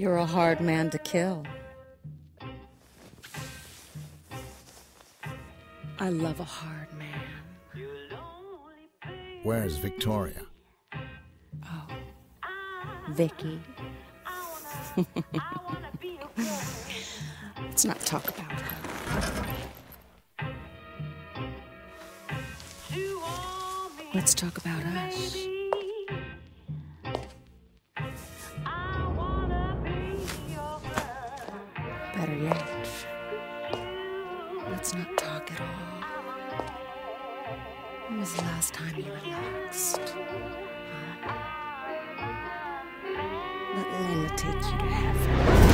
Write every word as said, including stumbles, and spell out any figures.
You're a hard man to kill. I love a hard man. Where's Victoria? Oh, Vicky. Let's not talk about her. Let's talk about us. Better yet, let's not talk at all. When was the last time you relaxed? Huh? Let Layla take you to heaven.